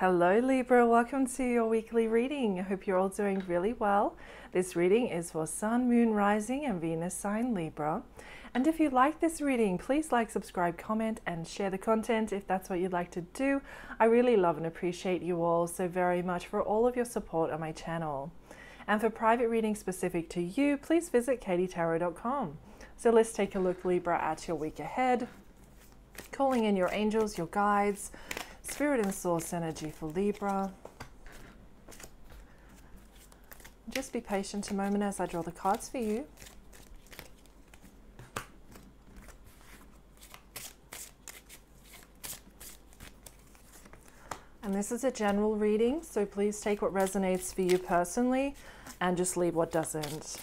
Hello Libra, welcome to your weekly reading. I hope you're all doing really well. This reading is for Sun, Moon, Rising and Venus sign Libra. And if you like this reading, please like, subscribe, comment and share the content if that's what you'd like to do. I really love and appreciate you all so very much for all of your support on my channel. And for private readings specific to you, please visit katytarot.com. So let's take a look, Libra, at your week ahead. Calling in your angels, your guides, Spirit and Source energy for Libra. Just be patient a moment as I draw the cards for you. And this is a general reading, so please take what resonates for you personally and just leave what doesn't.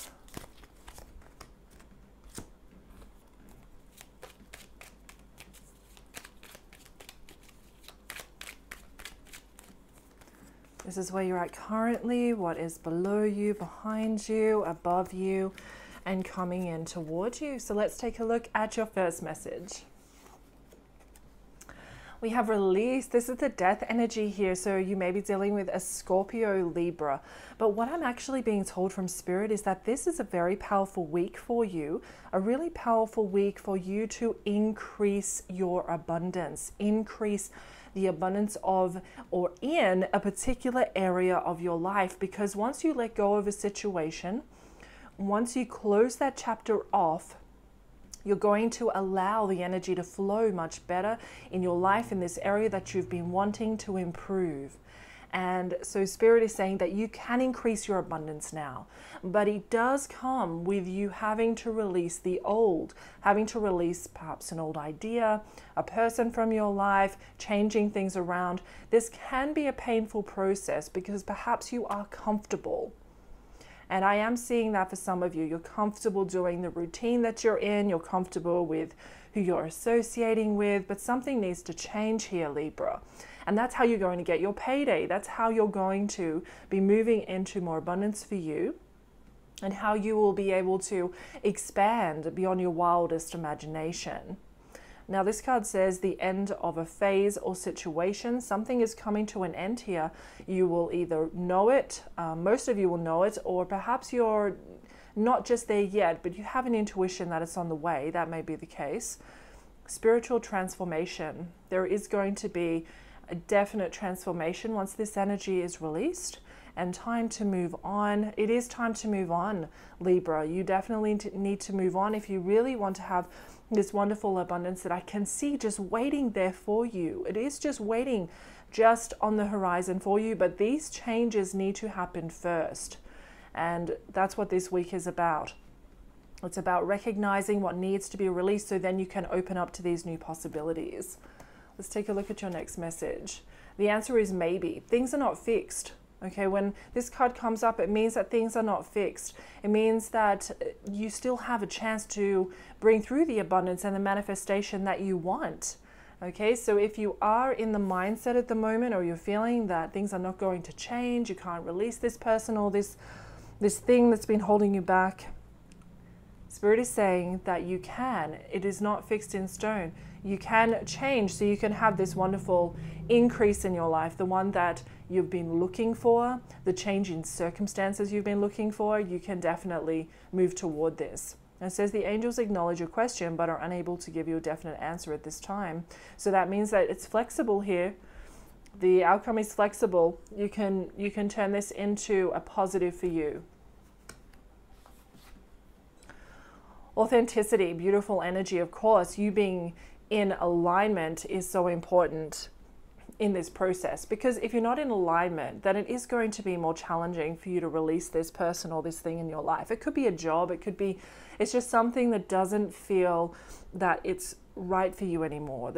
This is where you're at currently, what is below you, behind you, above you, and coming in towards you. So let's take a look at your first message. We have release. This is the death energy here, so you may be dealing with a Scorpio Libra. But what I'm actually being told from Spirit is that this is a very powerful week for you, a really powerful week for you to increase your abundance, increase the abundance of or in a particular area of your life. Because once you let go of a situation, once you close that chapter off, you're going to allow the energy to flow much better in your life in this area that you've been wanting to improve. And so Spirit is saying that you can increase your abundance now, but it does come with you having to release the old, having to release perhaps an old idea, a person from your life, changing things around. This can be a painful process because perhaps you are comfortable. And I am seeing that for some of you, you're comfortable doing the routine that you're in, you're comfortable with who you're associating with, but something needs to change here, Libra. And that's how you're going to get your payday. That's how you're going to be moving into more abundance for you, and how you will be able to expand beyond your wildest imagination. Now this card says the end of a phase or situation. Something is coming to an end here. You will either know it, most of you will know it, or perhaps you're not just there yet, but you have an intuition that it's on the way. That may be the case. Spiritual transformation. There is going to be a definite transformation once this energy is released, and time to move on. It is time to move on, Libra. You definitely need to move on if you really want to have this wonderful abundance that I can see just waiting there for you. It is just waiting just on the horizon for you, but these changes need to happen first. And that's what this week is about. It's about recognizing what needs to be released so then you can open up to these new possibilities. Let's take a look at your next message. The answer is maybe. Things are not fixed. Okay, when this card comes up, it means that things are not fixed. It means that you still have a chance to bring through the abundance and the manifestation that you want. Okay, so if you are in the mindset at the moment, or you're feeling that things are not going to change, you can't release this person or this thing that's been holding you back, Spirit is saying that you can. It is not fixed in stone. You can change so you can have this wonderful increase in your life, the one that you've been looking for, the change in circumstances you've been looking for. You can definitely move toward this. And it says the angels acknowledge your question but are unable to give you a definite answer at this time. So that means that it's flexible here. The outcome is flexible. You can turn this into a positive for you. Authenticity, beautiful energy, of course. You being in alignment is so important in this process, because if you're not in alignment, then it is going to be more challenging for you to release this person or this thing in your life. It could be a job, it could be, it's just something that doesn't feel that it's right for you anymore.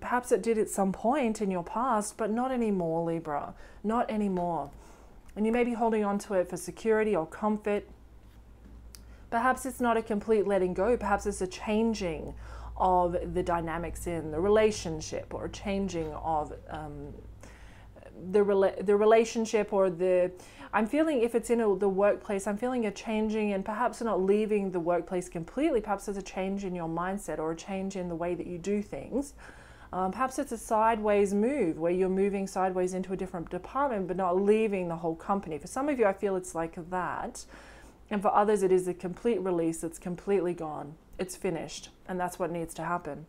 Perhaps it did at some point in your past, but not anymore, Libra, not anymore. And you may be holding on to it for security or comfort. Perhaps it's not a complete letting go. Perhaps it's a changing of the dynamics in the relationship, or a changing of the relationship, or the, I'm feeling if it's in the workplace, I'm feeling a changing, and perhaps not leaving the workplace completely. Perhaps there's a change in your mindset or a change in the way that you do things. Perhaps it's a sideways move where you're moving sideways into a different department but not leaving the whole company. For some of you, I feel it's like that. And for others, it is a complete release. It's completely gone. It's finished. And that's what needs to happen.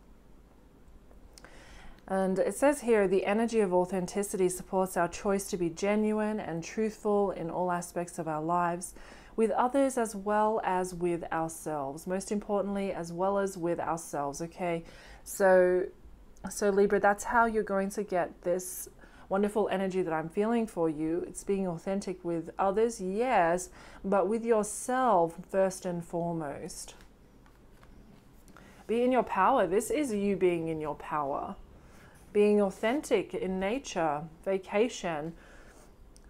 And it says here, the energy of authenticity supports our choice to be genuine and truthful in all aspects of our lives, with others as well as with ourselves. Most importantly, as well as with ourselves, okay? So Libra, that's how you're going to get this wonderful energy that I'm feeling for you. It's being authentic with others, yes, but with yourself first and foremost. Be in your power. This is you being in your power. Being authentic in nature, vacation.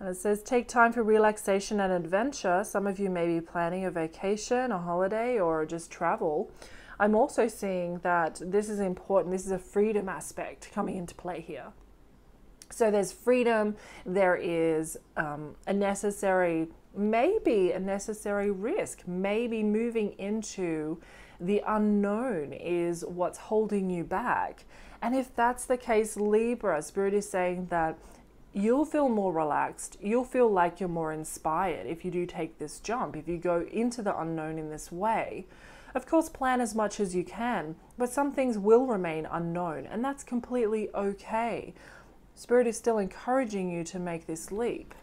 And it says, take time for relaxation and adventure. Some of you may be planning a vacation, a holiday, or just travel. I'm also seeing that this is important. This is a freedom aspect coming into play here. So there's freedom. There is maybe a necessary risk. Maybe moving into the unknown is what's holding you back. And if that's the case, Libra, Spirit is saying that you'll feel more relaxed. You'll feel like you're more inspired if you do take this jump, if you go into the unknown in this way. Of course, plan as much as you can, but some things will remain unknown, and that's completely okay. Spirit is still encouraging you to make this leap.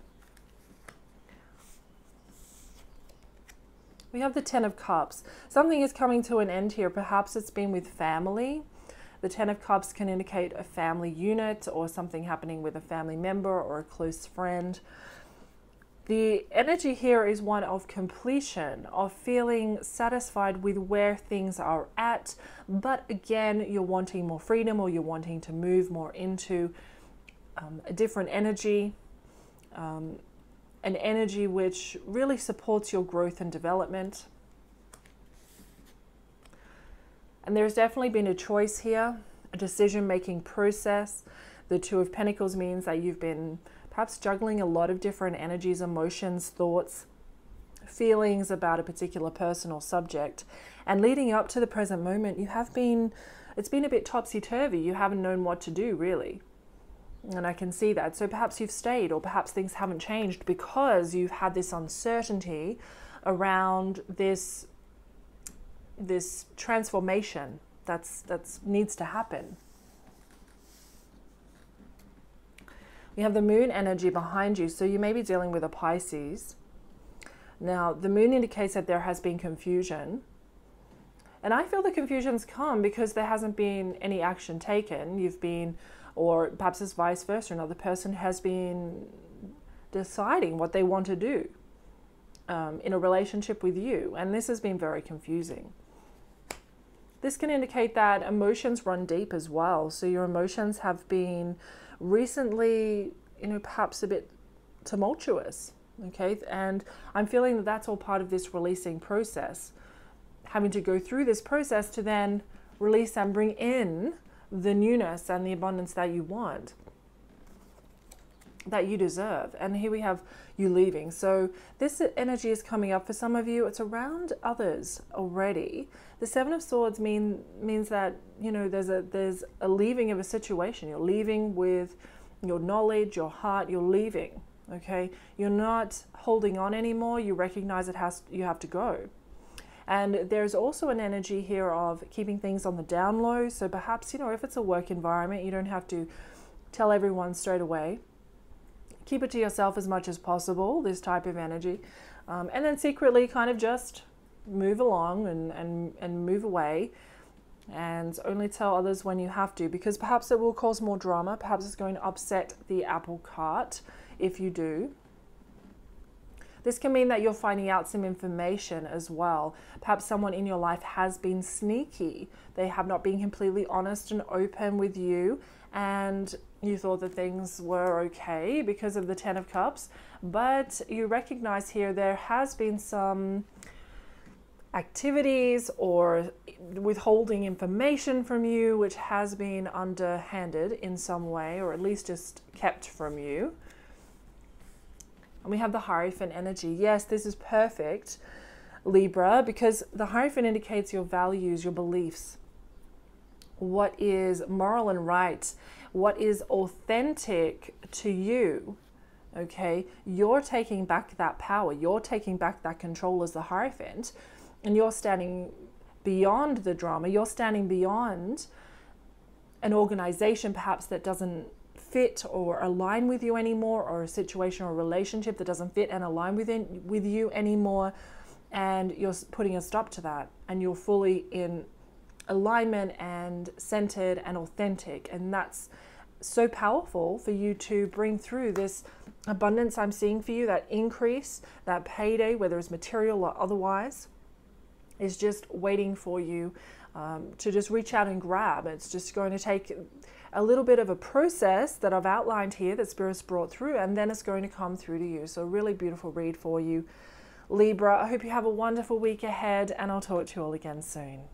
We have the Ten of Cups. Something is coming to an end here. Perhaps it's been with family. The Ten of Cups can indicate a family unit or something happening with a family member or a close friend. The energy here is one of completion, of feeling satisfied with where things are at, but again, you're wanting more freedom, or you're wanting to move more into a different energy, an energy which really supports your growth and development. And there's definitely been a choice here, a decision-making process. The Two of Pentacles means that you've been perhaps juggling a lot of different energies, emotions, thoughts, feelings about a particular person or subject. And leading up to the present moment, you have been, it's been a bit topsy-turvy. You haven't known what to do, really. And I can see that. So perhaps you've stayed, or perhaps things haven't changed because you've had this uncertainty around this transformation that's needs to happen. We have the moon energy behind you, so you may be dealing with a Pisces. Now, the moon indicates that there has been confusion. And I feel the confusion's come because there hasn't been any action taken. You've been, or perhaps it's vice versa, another person has been deciding what they want to do in a relationship with you. And this has been very confusing. This can indicate that emotions run deep as well. So your emotions have been recently, you know, perhaps a bit tumultuous. Okay. And I'm feeling that that's all part of this releasing process. Having to go through this process to then release and bring in the newness and the abundance that you want, that you deserve. And here we have you leaving. So this energy is coming up for some of you. It's around others already. The Seven of Swords means that, you know, there's a leaving of a situation. You're leaving with your knowledge, your heart. You're leaving, okay? You're not holding on anymore. You recognize you have to go. And there's also an energy here of keeping things on the down low. So perhaps, you know, if it's a work environment, you don't have to tell everyone straight away. Keep it to yourself as much as possible, this type of energy. And then secretly kind of just move along and move away, and only tell others when you have to, because perhaps it will cause more drama. Perhaps it's going to upset the apple cart if you do. This can mean that you're finding out some information as well. Perhaps someone in your life has been sneaky. They have not been completely honest and open with you, and you thought that things were okay because of the Ten of Cups, but you recognize here there has been some activities or withholding information from you which has been underhanded in some way, or at least just kept from you. And we have the Hierophant energy. Yes, this is perfect, Libra, because the Hierophant indicates your values, your beliefs. what is moral and right, what is authentic to you, okay? You're taking back that power. You're taking back that control as the Hierophant, and you're standing beyond the drama. You're standing beyond an organization perhaps that doesn't fit or align with you anymore, or a situation or a relationship that doesn't fit and align with you anymore, and you're putting a stop to that, and you're fully in alignment and centered and authentic. And that's so powerful for you to bring through this abundance I'm seeing for you, that increase, that payday, whether it's material or otherwise, is just waiting for you to just reach out and grab. It's just going to take a little bit of a process that I've outlined here that Spirit's brought through, and then it's going to come through to you. So a really beautiful read for you, Libra. I hope you have a wonderful week ahead, and I'll talk to you all again soon.